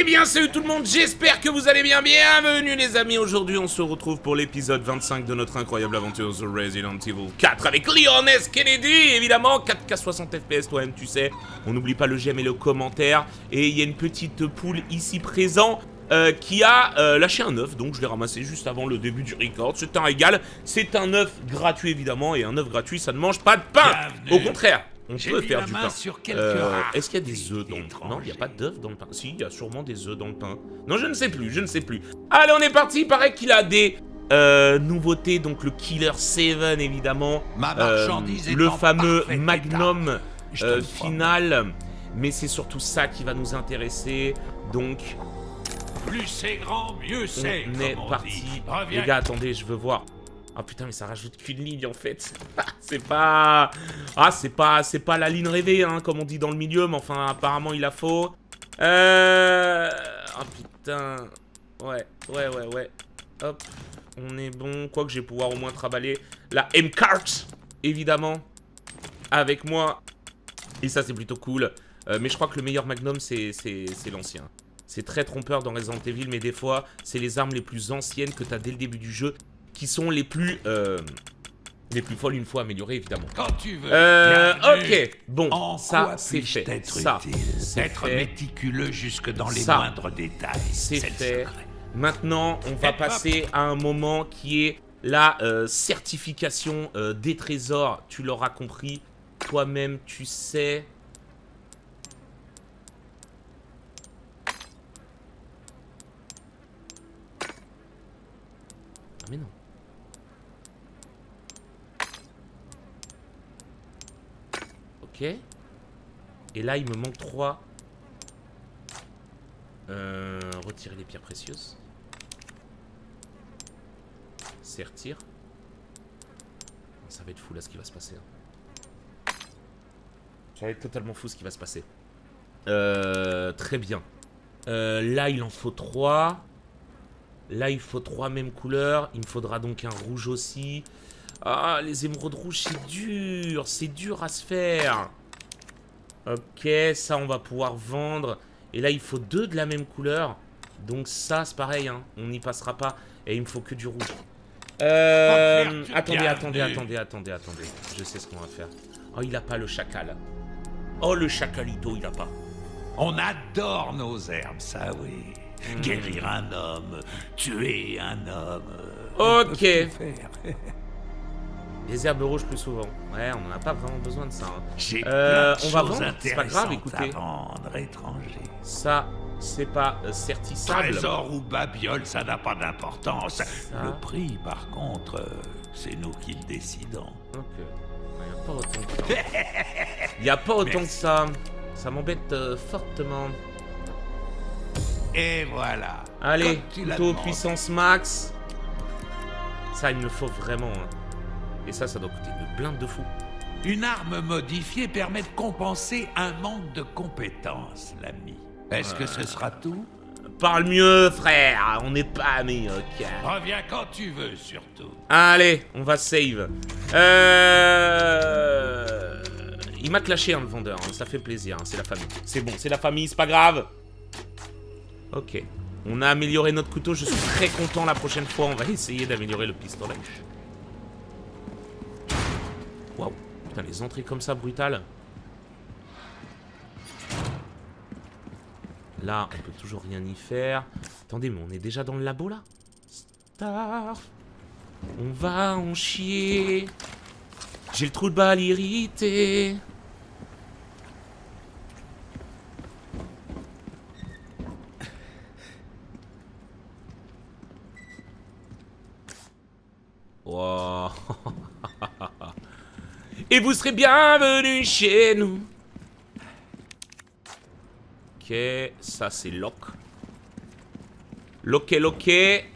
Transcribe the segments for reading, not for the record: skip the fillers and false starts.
Eh bien salut tout le monde, j'espère que vous allez bien, bienvenue les amis. Aujourd'hui on se retrouve pour l'épisode 25 de notre incroyable aventure sur Resident Evil 4 avec Leon S. Kennedy, évidemment, 4K 60 FPS toi-même tu sais. On n'oublie pas le j'aime et le commentaire. Et il y a une petite poule ici présente qui a lâché un œuf, donc je l'ai ramassé juste avant le début du record. C'est un régal, c'est un œuf gratuit évidemment, et un œuf gratuit ça ne mange pas de pain. Bienvenue. Au contraire, on peut faire du pain. Est-ce qu'il y a des œufs dans le pain? Non, il n'y a pas d'œufs dans le pain. Si, il y a sûrement des œufs dans le pain. Non, je ne sais plus, je ne sais plus. Allez, on est parti. Il paraît qu'il a des nouveautés. Donc le Killer 7, évidemment. Le fameux Magnum final. Mais c'est surtout ça qui va nous intéresser. Donc... plus c'est grand, mieux c'est. On est parti. Les gars, attendez, je veux voir. Ah putain, mais ça rajoute qu'une ligne en fait. C'est pas... ah, c'est pas la ligne rêvée, hein, comme on dit dans le milieu, mais enfin, apparemment, il la faut. Ah putain. Ouais. Hop, on est bon. Quoique, je vais pouvoir au moins travailler la M-Cart, évidemment, avec moi. Et ça, c'est plutôt cool. Mais je crois que le meilleur Magnum, c'est l'ancien. C'est très trompeur dans Resident Evil, mais des fois, c'est les armes les plus anciennes que t'as dès le début du jeu qui sont les plus folles une fois améliorées, évidemment. Quand tu veux. Ok, bon, ça c'est fait. Ça, être méticuleux jusque dans les moindres détails. C'est fait. Maintenant, on va passer à un moment qui est la certification des trésors. Tu l'auras compris. Toi-même, tu sais. Ah mais non. Ok. Et là, il me manque 3. Retirer les pierres précieuses. C'est retire. Ça va être fou là ce qui va se passer. Ça va être totalement fou ce qui va se passer. Très bien. Là, il en faut 3. Là, il faut 3 mêmes couleurs. Il me faudra donc un rouge aussi. Ah, les émeraudes rouges, c'est dur à se faire. Ok, ça, on va pouvoir vendre. Et là, il faut 2 de la même couleur. Donc ça, c'est pareil, hein. On n'y passera pas. Et il me faut que du rouge. Attendez. Je sais ce qu'on va faire. Oh, il n'a pas le chacal. Oh, le chacalito, il n'a pas. On adore nos herbes, ça, oui. Guérir un homme, tuer un homme. Ok. Les herbes rouges plus souvent. Ouais, on n'en a pas vraiment besoin de ça. Hein. On va vendre, c'est pas grave, écoutez. Ça, c'est pas certissable. Trésor ou babiole, ça n'a pas d'importance. Le prix, par contre, c'est nous qui le décidons. Ok. Il n'y a pas autant que ça. Ça m'embête fortement. Et voilà. Allez, couteau puissance max. Ça, il me faut vraiment... hein. Et ça, ça doit coûter une blinde de fou. Une arme modifiée permet de compenser un manque de compétences, l'ami. Est-ce que ce sera tout? Parle mieux, frère. On n'est pas amis, ok. Reviens quand tu veux, surtout. Allez, on va save. Il m'a clashé, hein, le vendeur. Hein. Ça fait plaisir, hein. C'est la famille. C'est bon, c'est la famille, c'est pas grave. Ok. On a amélioré notre couteau. Je suis très content. La prochaine fois, on va essayer d'améliorer le pistolet. Waouh, putain, les entrées comme ça, brutales. Là, on peut toujours rien y faire. Attendez, mais on est déjà dans le labo, là? Star, on va en chier. J'ai le trou de balle irrité. Wow. Et vous serez bienvenus chez nous. Ok, ça c'est lock. Locké.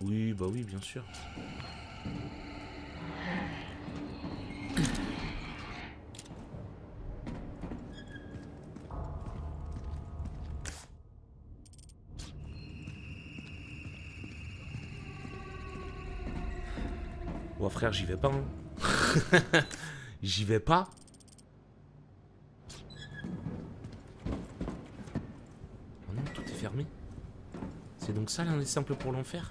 Oui, bah oui, bien sûr. Oh frère, j'y vais pas, hein. J'y vais pas. C'est donc ça l'un des simples pour l'enfer?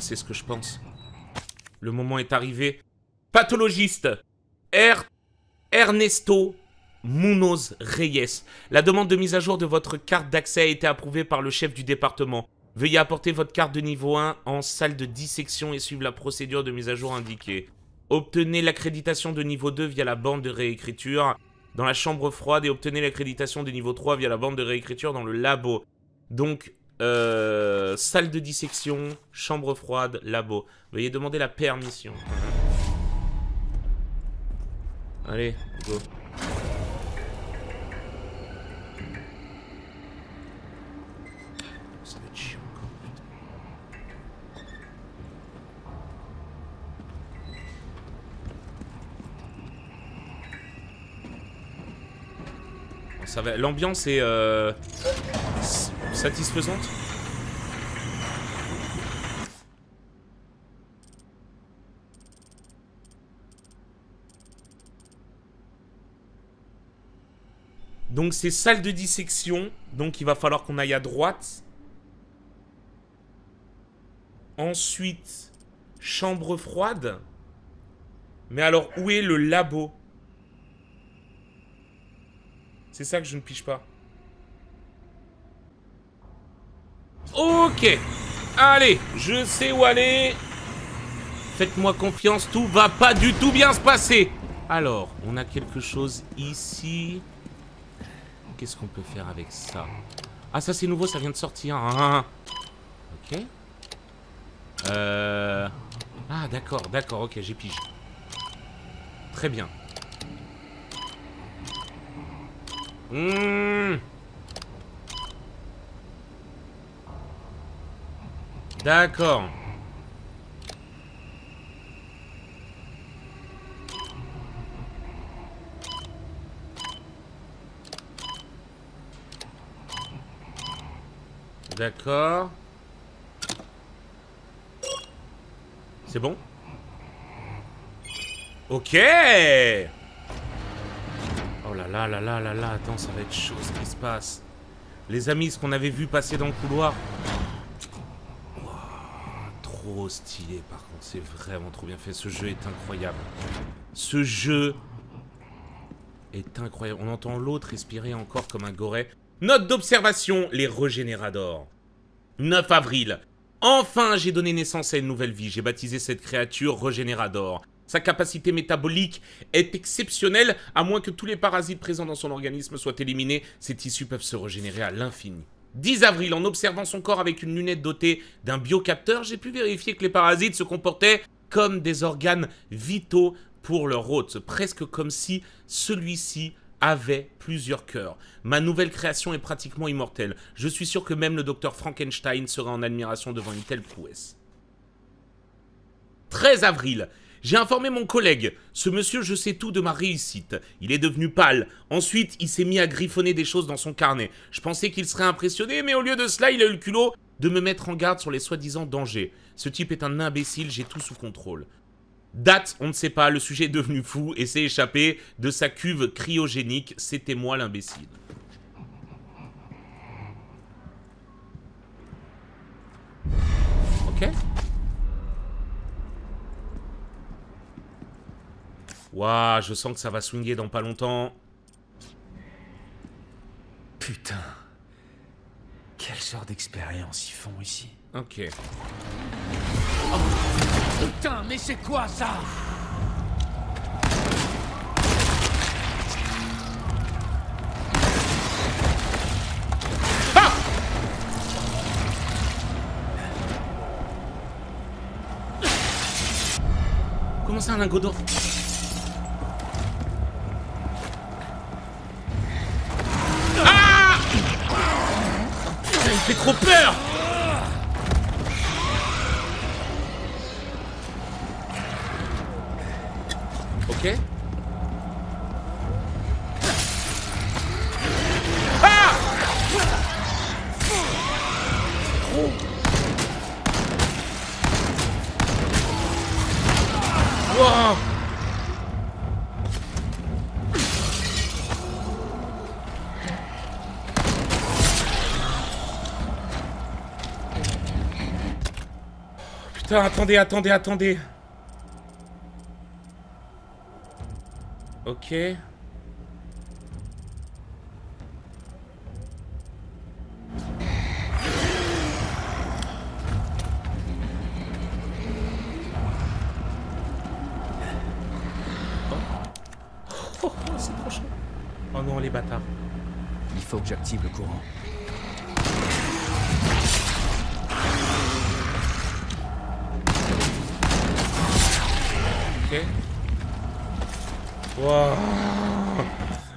C'est ce que je pense. Le moment est arrivé. Pathologiste Ernesto Munoz Reyes. La demande de mise à jour de votre carte d'accès a été approuvée par le chef du département. Veuillez apporter votre carte de niveau 1 en salle de dissection et suivre la procédure de mise à jour indiquée. Obtenez l'accréditation de niveau 2 via la bande de réécriture dans la chambre froide et obtenez l'accréditation de niveau 3 via la bande de réécriture dans le labo. Donc... salle de dissection, chambre froide, labo. Veuillez demander la permission. Allez, go. Ça va être chiant encore, putain. Va... L'ambiance est... satisfaisante. Donc c'est salle de dissection. Donc il va falloir qu'on aille à droite. Ensuite, chambre froide. Mais alors où est le labo? C'est ça que je ne pige pas. Ok, allez, je sais où aller. Faites-moi confiance, tout va pas du tout bien se passer. Alors, on a quelque chose ici. Qu'est-ce qu'on peut faire avec ça? Ah, ça c'est nouveau, ça vient de sortir. Hein. Ok. Ah, d'accord, d'accord, ok, j'ai pigé. Très bien. D'accord. D'accord. C'est bon? Ok. Oh là là là là là là, attends, ça va être chaud ce qui se passe. Les amis, ce qu'on avait vu passer dans le couloir... Trop stylé par contre, c'est vraiment trop bien fait. Ce jeu est incroyable. Ce jeu est incroyable. On entend l'autre respirer encore comme un goret. Note d'observation, les Regenerador. 9 avril. Enfin, j'ai donné naissance à une nouvelle vie. J'ai baptisé cette créature Regenerador. Sa capacité métabolique est exceptionnelle, à moins que tous les parasites présents dans son organisme soient éliminés. Ses tissus peuvent se régénérer à l'infini. 10 avril, en observant son corps avec une lunette dotée d'un biocapteur, j'ai pu vérifier que les parasites se comportaient comme des organes vitaux pour leur hôte, presque comme si celui-ci avait plusieurs cœurs. Ma nouvelle création est pratiquement immortelle. Je suis sûr que même le docteur Frankenstein serait en admiration devant une telle prouesse. 13 avril. J'ai informé mon collègue, ce monsieur je sais tout de ma réussite. Il est devenu pâle. Ensuite, il s'est mis à griffonner des choses dans son carnet. Je pensais qu'il serait impressionné, mais au lieu de cela, il a eu le culot de me mettre en garde sur les soi-disant dangers. Ce type est un imbécile, j'ai tout sous contrôle. Date, on ne sait pas, le sujet est devenu fou et s'est échappé de sa cuve cryogénique. C'était moi l'imbécile. Ok. Waouh, je sens que ça va swinguer dans pas longtemps. Putain. Quelle sorte d'expérience ils font ici? Ok. Oh. Putain, mais c'est quoi ça? Comment ça, un lingot d'or? J'ai trop peur. Ok. Ah! Trop. Wow. Putain, attendez. Ok. Oh, c'est trop chaud. Oh non, les bâtards. Il faut que j'active le courant. Ok. Wouah.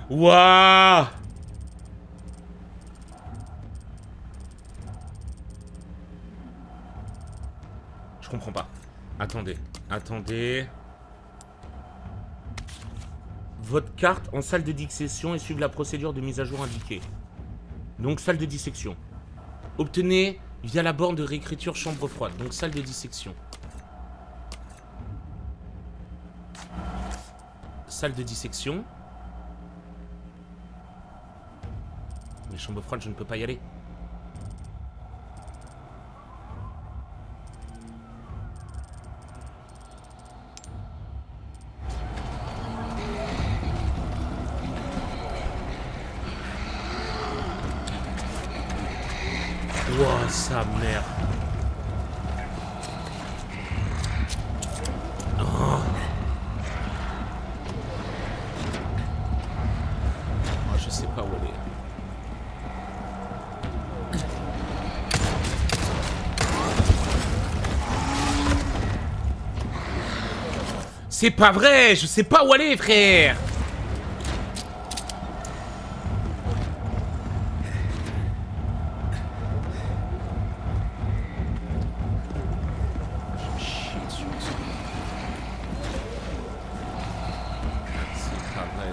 Wouah. Je comprends pas. Attendez. Votre carte en salle de dissection et suivez la procédure de mise à jour indiquée. Donc salle de dissection. Obtenez via la borne de réécriture chambre froide. Donc salle de dissection. Salle de dissection. Mais chambre froide, je ne peux pas y aller. Wow, sa mère. C'est pas vrai, je sais pas où aller, frère.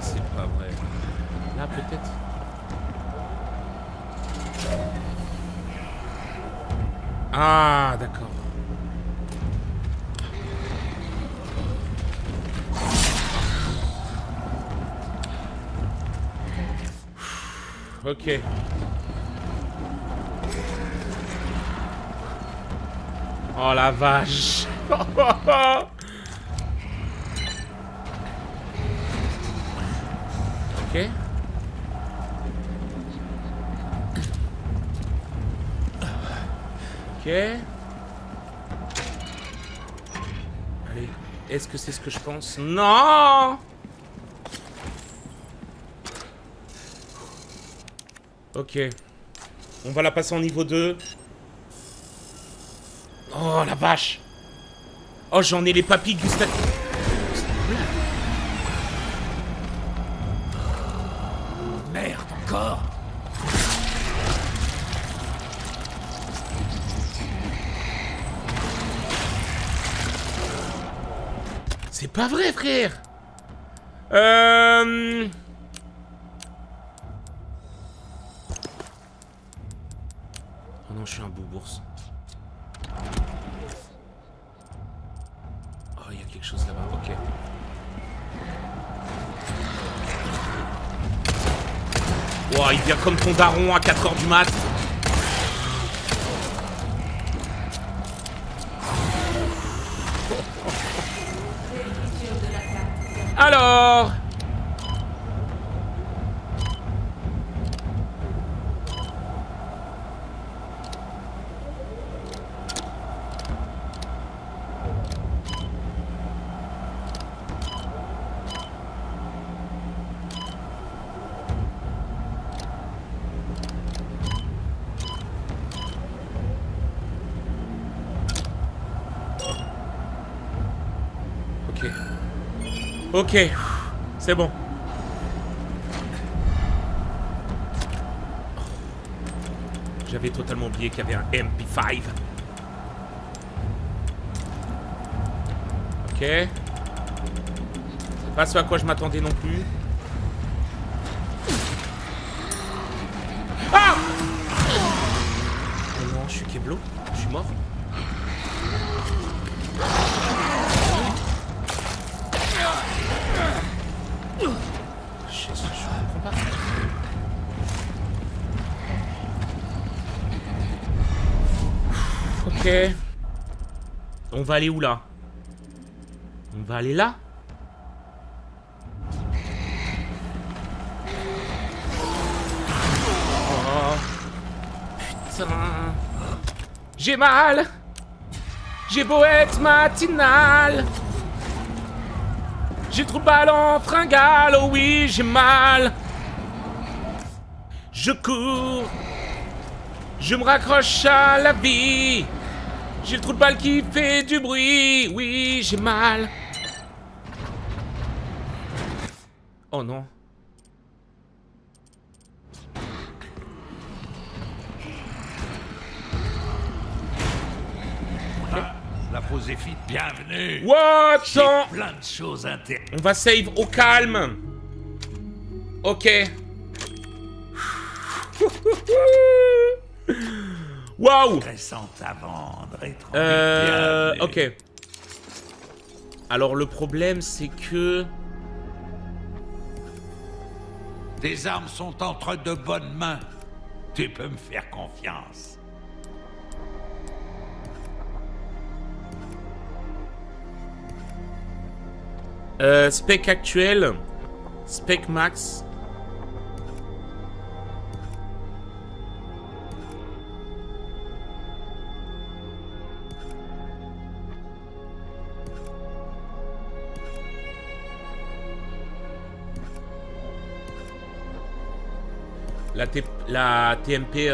C'est pas vrai. Là, peut-être. Ah, d'accord. Ok. Oh la vache. Ok. Ok. Allez, est-ce que c'est ce que je pense? Non. Ok. On va la passer en niveau 2. Oh la vache. Oh j'en ai les papilles gustatives. Merde encore. C'est pas vrai frère. Oh non, je suis un boubours. Oh, il y a quelque chose là-bas, ok. Wow, il vient comme ton daron à 4 h du mat. Alors... Ok, c'est bon. J'avais totalement oublié qu'il y avait un MP5. Ok. C'est Pas ce à quoi je m'attendais non plus. Ah! Oh non, je suis Keblo. Je suis mort. Ok. On va aller où là? On va aller là? Oh. Putain. J'ai mal. J'ai beau être matinal. J'ai trop ballon fringal. Oh oui, j'ai mal. Je cours. Je me raccroche à la vie. J'ai le trou de balle qui fait du bruit. Oui, j'ai mal. Oh non. Okay. La Proséphite, bienvenue. What? J'ai plein de choses intéressantes. On va save au calme. Ok. Waouh! Ok. Alors le problème c'est que... Des armes sont entre de bonnes mains. Tu peux me faire confiance. Spec actuel. Spec max. La TMP,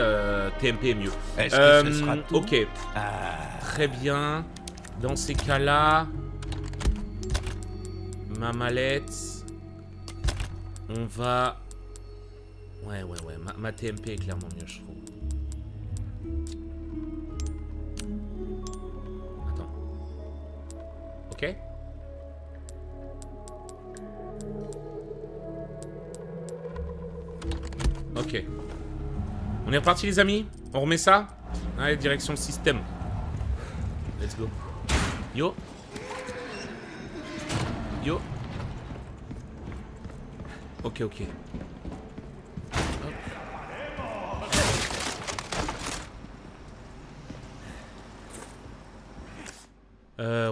TMP est mieux. Est-ce que ce sera tout? Ok. Très bien. Dans ces cas-là, ma mallette, on va... Ouais. Ma TMP est clairement mieux, je trouve. Attends. Ok. Ok. On est reparti les amis. On remet ça. Allez, direction le système. Let's go. Yo. Yo. Ok. Hop.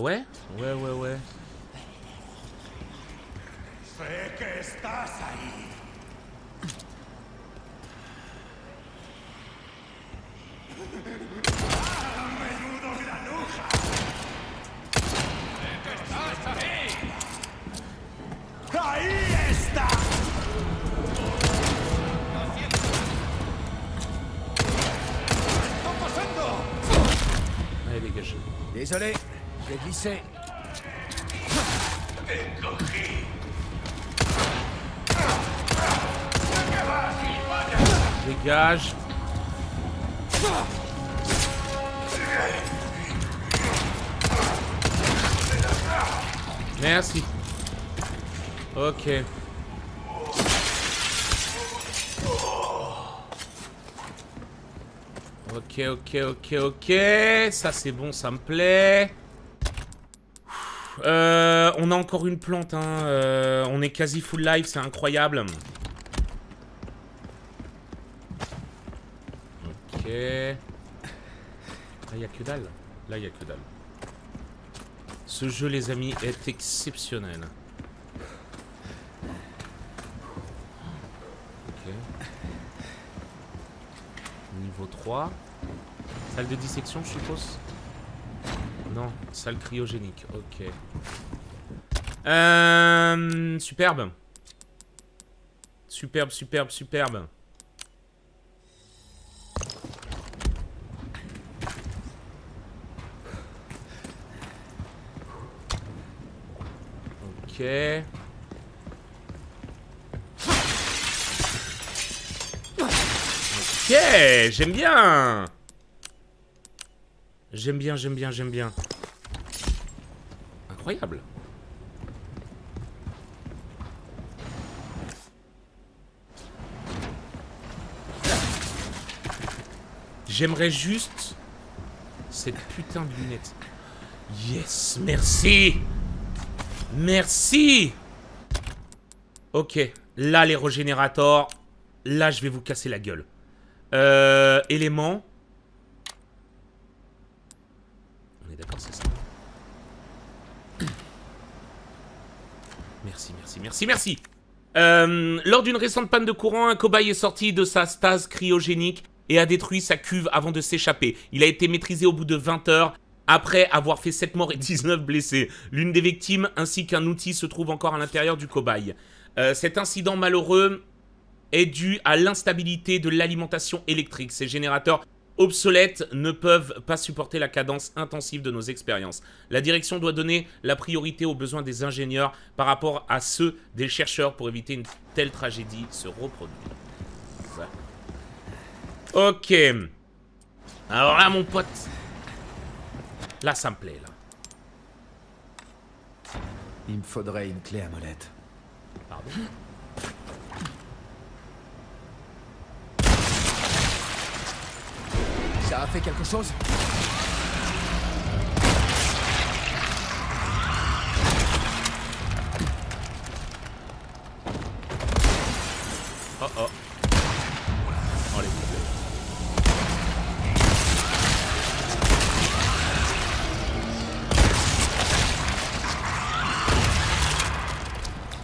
Ouais. C'est que estás ahí. Allez, dégagez. Désolé, j'ai glissé. Dégage. Merci. Ok. Ok. Ça c'est bon, ça me plaît. On a encore une plante, hein. On est quasi full life, c'est incroyable. Ok. Là, il n'y a que dalle. Ce jeu, les amis, est exceptionnel. Ok. Niveau 3. Salle de dissection, je suppose? Non, salle cryogénique. Ok. Superbe. Superbe. Ok. Ok, j'aime bien. J'aime bien. Incroyable. J'aimerais juste... cette putain de lunette. Yes, merci. Merci. Ok, là les régénérateurs, là je vais vous casser la gueule. Élément. On est d'accord, c'est ça. Merci, merci, merci, merci. Lors d'une récente panne de courant, un cobaye est sorti de sa stase cryogénique et a détruit sa cuve avant de s'échapper. Il a été maîtrisé au bout de 20 heures, après avoir fait 7 morts et 19 blessés. L'une des victimes ainsi qu'un outil se trouve encore à l'intérieur du cobaye. Cet incident malheureux est dû à l'instabilité de l'alimentation électrique. Ces générateurs obsolètes ne peuvent pas supporter la cadence intensive de nos expériences. La direction doit donner la priorité aux besoins des ingénieurs par rapport à ceux des chercheurs pour éviter une telle tragédie se reproduire. Voilà. Ok. Alors là, mon pote. Là, ça me plaît, là. Il me faudrait une clé à molette. Pardon. Ça a fait quelque chose? Oh oh. Oh les poubelles.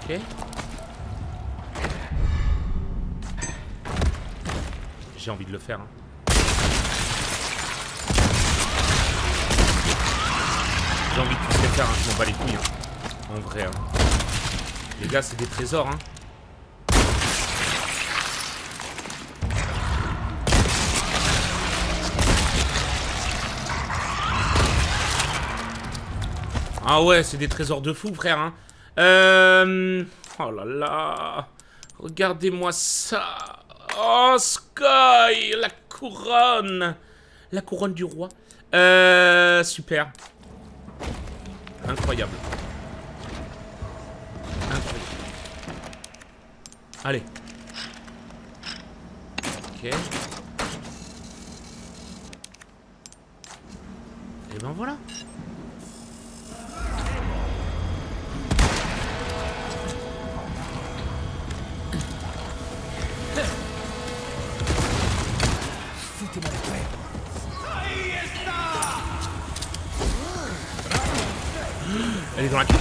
Ok. J'ai envie de le faire. Hein. J'ai envie de tout faire, hein. Je m'en bats les couilles. Hein. En vrai. Hein. Les gars, c'est des trésors. Hein. Ah ouais, c'est des trésors de fou, frère. Hein. Oh là là. Regardez-moi ça. Oh, Sky, la couronne. La couronne du roi. Super. Incroyable. Incroyable. Allez. Ok. Et ben voilà. Elle est dans la cave.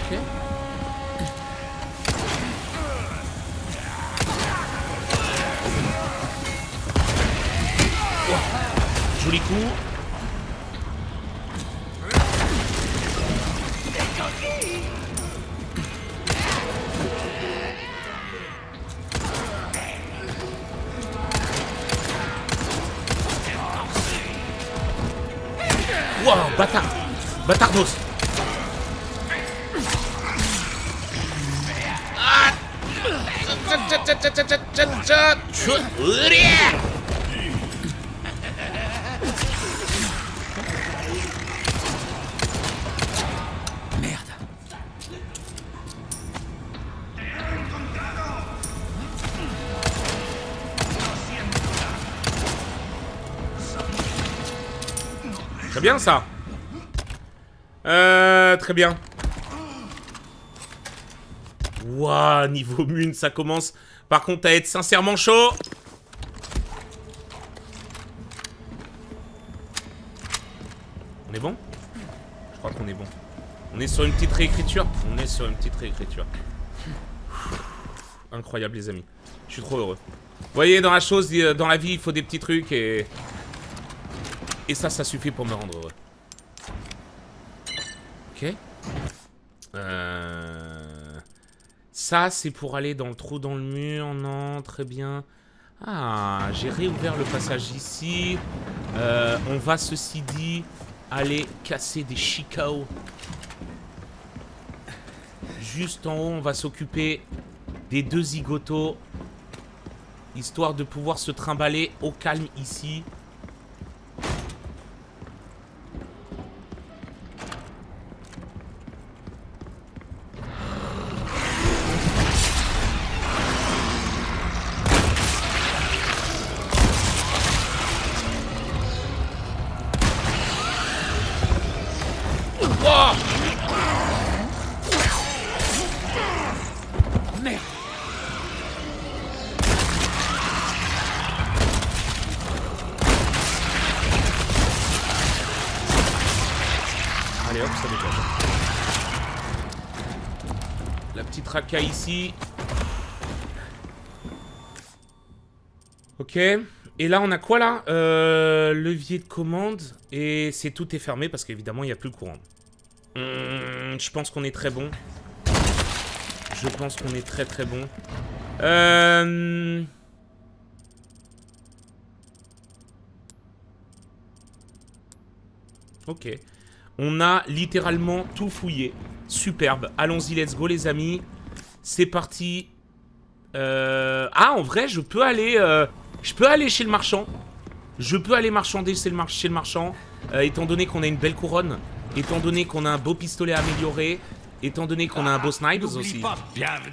Ok. Oh. Joli coup. Wow, bâtard. Bâtardos. Merde. Très bien ça. Très bien. Waouh, niveau mune, ça commence. Par contre, à être sincèrement chaud. On est bon? Je crois qu'on est bon. On est sur une petite réécriture. On est sur une petite réécriture. Incroyable, les amis. Je suis trop heureux. Vous voyez, dans la chose, dans la vie, il faut des petits trucs et... et ça, ça suffit pour me rendre heureux. Ok. Ça, c'est pour aller dans le trou dans le mur, non? Très bien. Ah, j'ai réouvert le passage ici. On va, ceci dit, aller casser des chicaos. Juste en haut, on va s'occuper des deux zigotos. Histoire de pouvoir se trimballer au calme ici. petit tracas ici. Ok. Et là, on a quoi, là? Levier de commande. Et c'est tout est fermé parce qu'évidemment, il n'y a plus le courant. Je pense qu'on est très bon. Je pense qu'on est très bon. Ok. On a littéralement tout fouillé. Superbe. Allons-y, let's go, les amis. C'est parti. Ah, en vrai, je peux aller... je peux aller chez le marchand. Je peux aller marchander chez le, marchand. Étant donné qu'on a une belle couronne. Étant donné qu'on a un beau pistolet amélioré. Étant donné qu'on a un beau sniper aussi.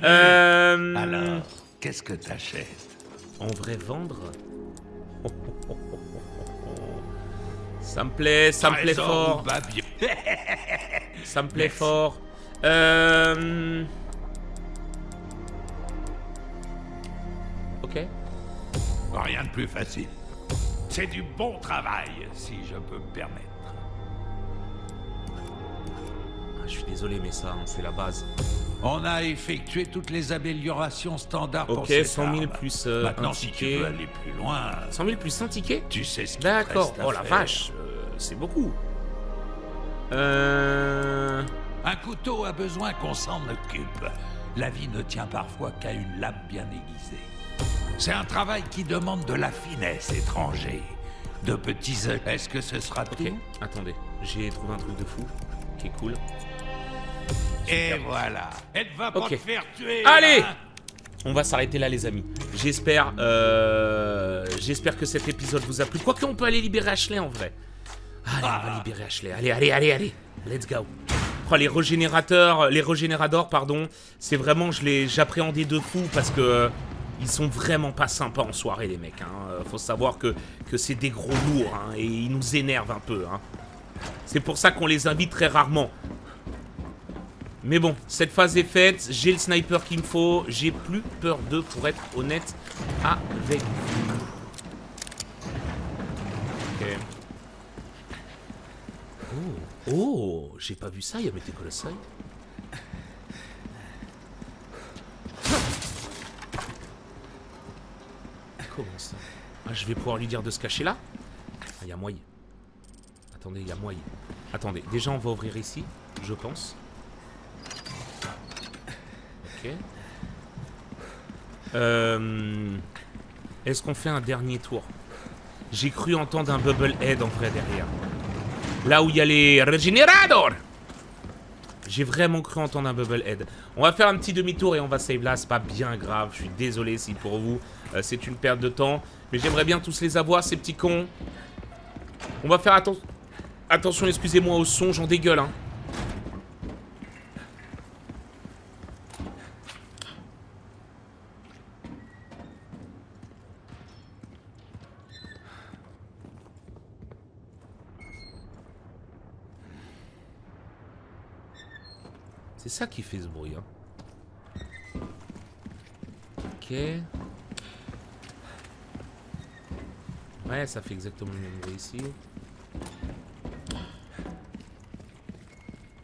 Alors, qu'est-ce que t'achètes? En vrai, vendre? Ça me plaît, fort. Ça me plaît fort. Ok. Rien de plus facile. C'est du bon travail, si je peux me permettre. Je suis désolé, mais ça, c'est la base. On a effectué toutes les améliorations standards. Ok, pour cette 100 000 arme. Plus maintenant, un si ticket. Tu veux aller plus loin. 100 000 plus un ticket. Tu sais ce qu'il reste à faire. D'accord. Oh la vache, c'est beaucoup. Un couteau a besoin qu'on s'en occupe. La vie ne tient parfois qu'à une lame bien aiguisée. C'est un travail qui demande de la finesse étranger. De petits œufs. Est-ce que ce sera tout? Ok, attendez. J'ai trouvé un truc de fou qui est cool. Et voilà. Elle va pas te faire tuer. Allez, hein. On va s'arrêter là, les amis. J'espère que cet épisode vous a plu. Quoique, on peut aller libérer Ashley, en vrai. Allez, on va libérer Ashley. Allez, allez. Let's go. Oh, les régénérateurs, les régénéradors, pardon. C'est vraiment, je les j'appréhendais de fou parce que... ils sont vraiment pas sympas en soirée, les mecs. Hein. Faut savoir que c'est des gros lourds. Hein, et ils nous énervent un peu. Hein. C'est pour ça qu'on les invite très rarement. Mais bon, cette phase est faite. J'ai le sniper qu'il me faut. J'ai plus peur d'eux, pour être honnête avec vous. Ok. Oh, j'ai pas vu ça. Il y a mes décolossailles. Comment ça? Ah, je vais pouvoir lui dire de se cacher là. Il y a moyen. Attendez, il y a moyen. Attendez, déjà on va ouvrir ici, je pense. Ok. Est-ce qu'on fait un dernier tour? J'ai cru entendre un bubblehead en vrai derrière. Là où il y a les Regenerador. J'ai vraiment cru entendre un bubblehead. On va faire un petit demi-tour et on va save là. C'est pas bien grave. Je suis désolé si pour vous c'est une perte de temps. Mais j'aimerais bien tous les avoir, ces petits cons. On va faire attention, excusez-moi au son, j'en dégueule. Hein. C'est ça qui fait ce bruit. Hein. Ok. Ouais, ça fait exactement le même bruit ici.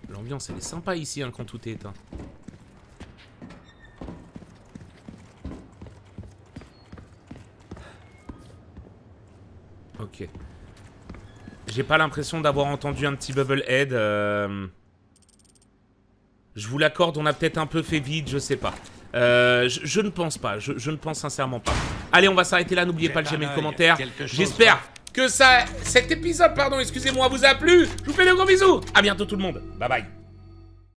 L'ambiance, elle est sympa ici, hein, quand tout est éteint. Ok. J'ai pas l'impression d'avoir entendu un petit bubblehead. Je vous l'accorde, on a peut-être un peu fait vite, je sais pas. Je ne pense pas, je ne pense sincèrement pas. Allez, on va s'arrêter là, n'oubliez pas le j'aime et le commentaire. J'espère que cet épisode, pardon, excusez-moi, vous a plu. Je vous fais de gros bisous. À bientôt tout le monde. Bye bye.